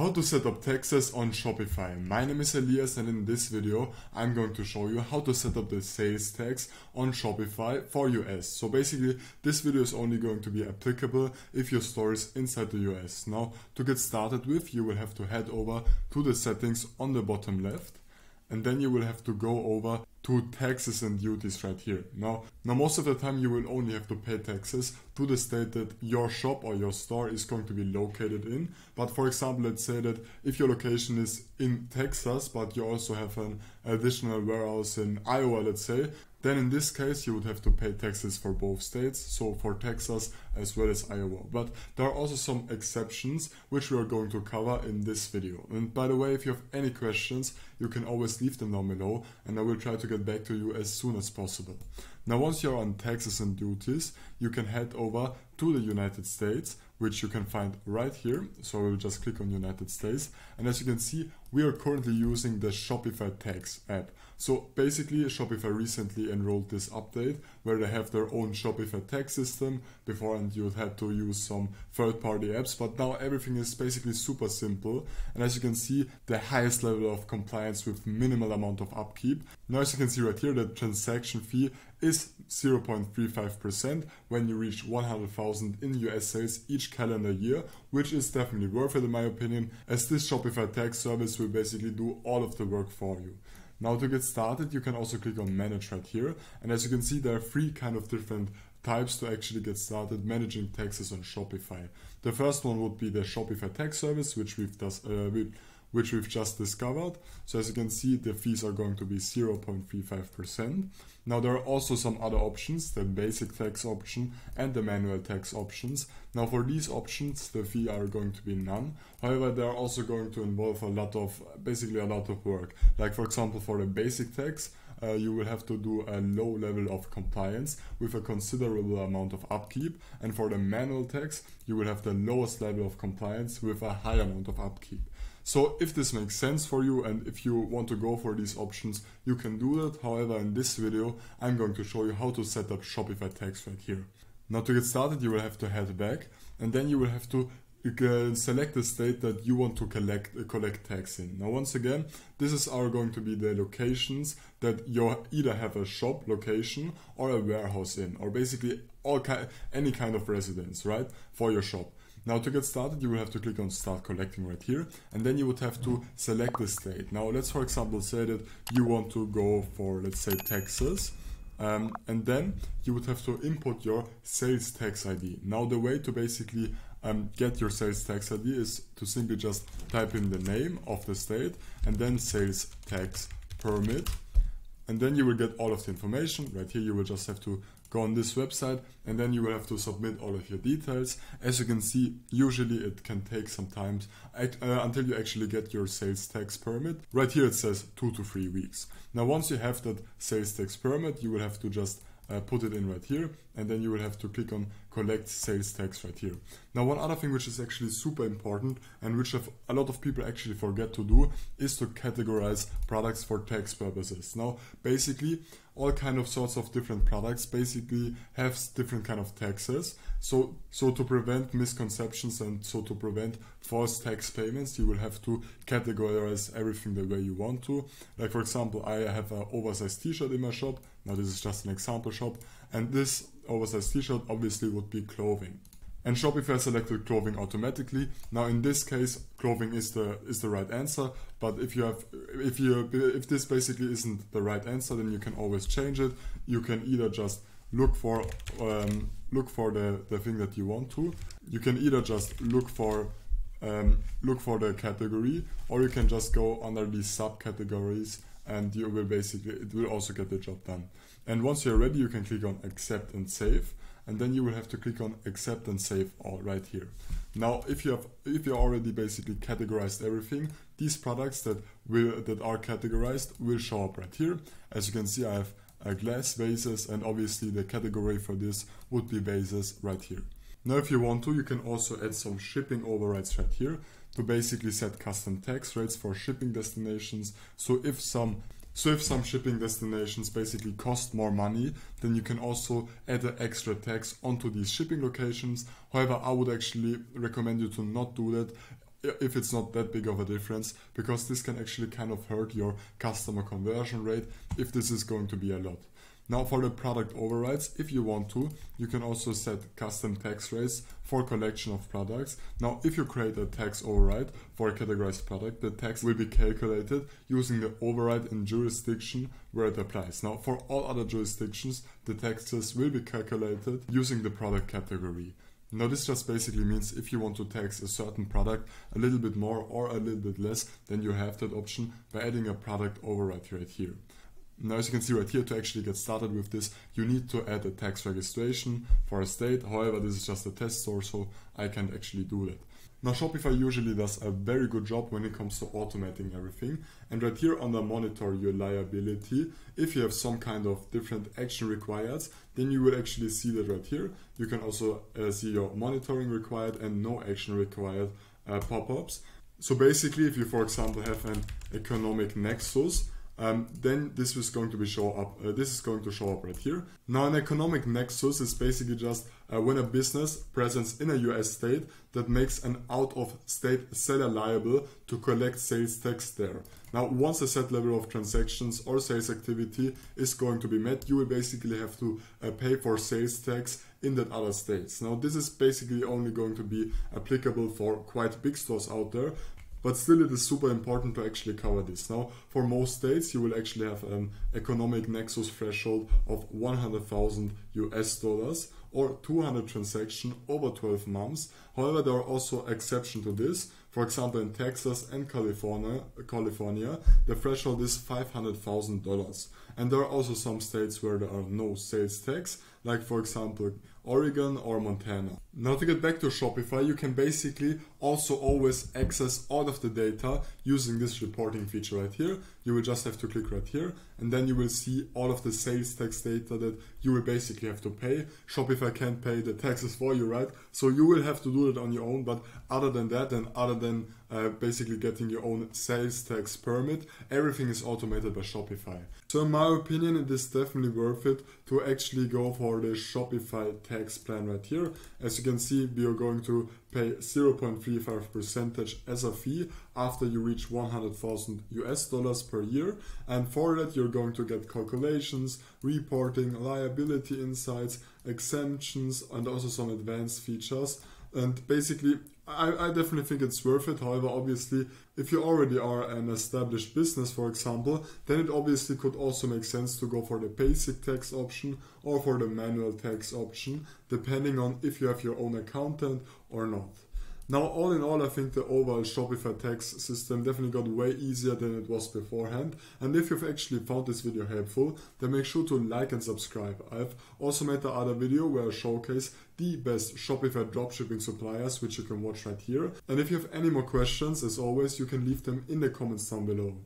How to set up taxes on Shopify. My name is Elias and in this video I'm going to show you how to set up the sales tax on Shopify for US. So basically this video is only going to be applicable if your store is inside the US. Now to get started with, you will have to head over to the settings on the bottom left and then you will have to go over to taxes and duties right here. Now most of the time you will only have to pay taxes to the state that your shop or your store is going to be located in. But for example, let's say that if your location is in Texas, but you also have an additional warehouse in Iowa, let's say, then in this case you would have to pay taxes for both states, so for Texas as well as Iowa. But there are also some exceptions which we are going to cover in this video. And by the way, if you have any questions, you can always leave them down below and I will try to get back to you as soon as possible. Now once you're on taxes and duties, you can head over to the United States, which you can find right here. So we'll just click on United States and as you can see, we are currently using the Shopify tax app. So basically Shopify recently enrolled this update where they have their own Shopify tax system. Before and you had to use some third-party apps, but now everything is basically super simple and as you can see, the highest level of compliance with minimal amount of upkeep. Now as you can see right here, the transaction fee is 0.35% when you reach 100,000 in US sales each calendar year, which is definitely worth it in my opinion, as this Shopify tax service will basically do all of the work for you. Now to get started, you can also click on manage right here and as you can see, there are three kind of different types to actually get started managing taxes on Shopify. The first one would be the Shopify tax service, which we've just discovered. So as you can see, the fees are going to be 0.35%. Now there are also some other options, the basic tax option and the manual tax options. Now for these options, the fee are going to be none. However, they are also going to involve a lot of work. Like for example, for the basic tax, you will have to do a low level of compliance with a considerable amount of upkeep. And for the manual tax, you will have the lowest level of compliance with a high amount of upkeep. So if this makes sense for you and if you want to go for these options, you can do that. However, in this video, I'm going to show you how to set up Shopify tax right here. Now to get started, you will have to head back and then you will have to select the state that you want to collect tax in. Now once again, these are going to be the locations that you either have a shop location or a warehouse in, or basically any kind of residence, right, for your shop. Now to get started, you will have to click on start collecting right here and then you would have to select the state. Now let's for example say that you want to go for, let's say, Texas. And then you would have to input your sales tax ID. Now the way to basically get your sales tax ID is to simply just type in the name of the state and then sales tax permit. And then you will get all of the information. Right here you will just have to go on this website and then you will have to submit all of your details. As you can see, usually it can take some time until you actually get your sales tax permit. Right here it says 2 to 3 weeks. Now once you have that sales tax permit, you will have to just put it in right here and then you will have to click on collect sales tax right here. Now one other thing which is actually super important and which a lot of people actually forget to do is to categorize products for tax purposes. Now basically all kind of sorts of different products basically have different kind of taxes. So to prevent misconceptions and so to prevent false tax payments, you will have to categorize everything the way you want to. Like for example, I have an oversized t-shirt in my shop. Now this is just an example shop and this oversized t-shirt obviously would be clothing. And Shopify selected clothing automatically. Now in this case, clothing is the right answer. But if this basically isn't the right answer, then you can always change it. You can either just look for the thing that you want to. You can either just look for the category, or you can just go under these subcategories, and you will basically it will also get the job done. And once you're ready, you can click on accept and save. And then you will have to click on accept and save all right here. Now, if you already basically categorized everything, these products that are categorized will show up right here. As you can see, I have glass vases, and obviously the category for this would be vases right here. Now, if you want to, you can also add some shipping overrides right here to basically set custom tax rates for shipping destinations. So if some shipping destinations basically cost more money, then you can also add an extra tax onto these shipping locations. However, I would actually recommend you to not do that if it's not that big of a difference, because this can actually kind of hurt your customer conversion rate if this is going to be a lot. Now for the product overrides, if you want to, you can also set custom tax rates for collection of products. Now if you create a tax override for a categorized product, the tax will be calculated using the override in jurisdiction where it applies. Now for all other jurisdictions, the taxes will be calculated using the product category. Now this just basically means if you want to tax a certain product a little bit more or a little bit less, then you have that option by adding a product override right here. Now as you can see right here, to actually get started with this, you need to add a tax registration for a state. However, this is just a test store, so I can't actually do that. Now Shopify usually does a very good job when it comes to automating everything, and right here under monitor your liability, if you have some kind of different action required, then you will actually see that right here. You can also see your monitoring required and no action required pop-ups. So basically if you for example have an economic nexus, then this is going to show up right here. Now an economic nexus is basically just when a business presents in a US state that makes an out-of-state seller liable to collect sales tax there. Now once the set level of transactions or sales activity is going to be met, you will basically have to pay for sales tax in that other states. Now this is basically only going to be applicable for quite big stores out there, but still it is super important to actually cover this. Now for most states you will actually have an economic nexus threshold of $100,000 or 200 transactions over 12 months. However, there are also exceptions to this. For example, in Texas and California, the threshold is $500,000. And there are also some states where there are no sales tax, like for example, Oregon or Montana. Now to get back to Shopify, you can basically also always access all of the data using this reporting feature right here. You will just have to click right here, and then you will see all of the sales tax data that you will basically have to pay. Shopify can't pay the taxes for you, right? So you will have to do it on your own, but other than that, and other than basically getting your own sales tax permit, everything is automated by Shopify. So in my opinion, it is definitely worth it to actually go for the Shopify tax plan right here. As you can see, we are going to pay 0.35% as a fee after you reach $100,000 per year, and for that you're going to get calculations, reporting, liability insights, exemptions, and also some advanced features. And basically I definitely think it's worth it. However, obviously, if you already are an established business, for example, then it obviously could also make sense to go for the basic tax option or for the manual tax option, depending on if you have your own accountant or not. Now, all in all, I think the overall Shopify tax system definitely got way easier than it was beforehand. And if you've actually found this video helpful, then make sure to like and subscribe. I've also made the other video where I showcase the best Shopify dropshipping suppliers, which you can watch right here. And if you have any more questions, as always, you can leave them in the comments down below.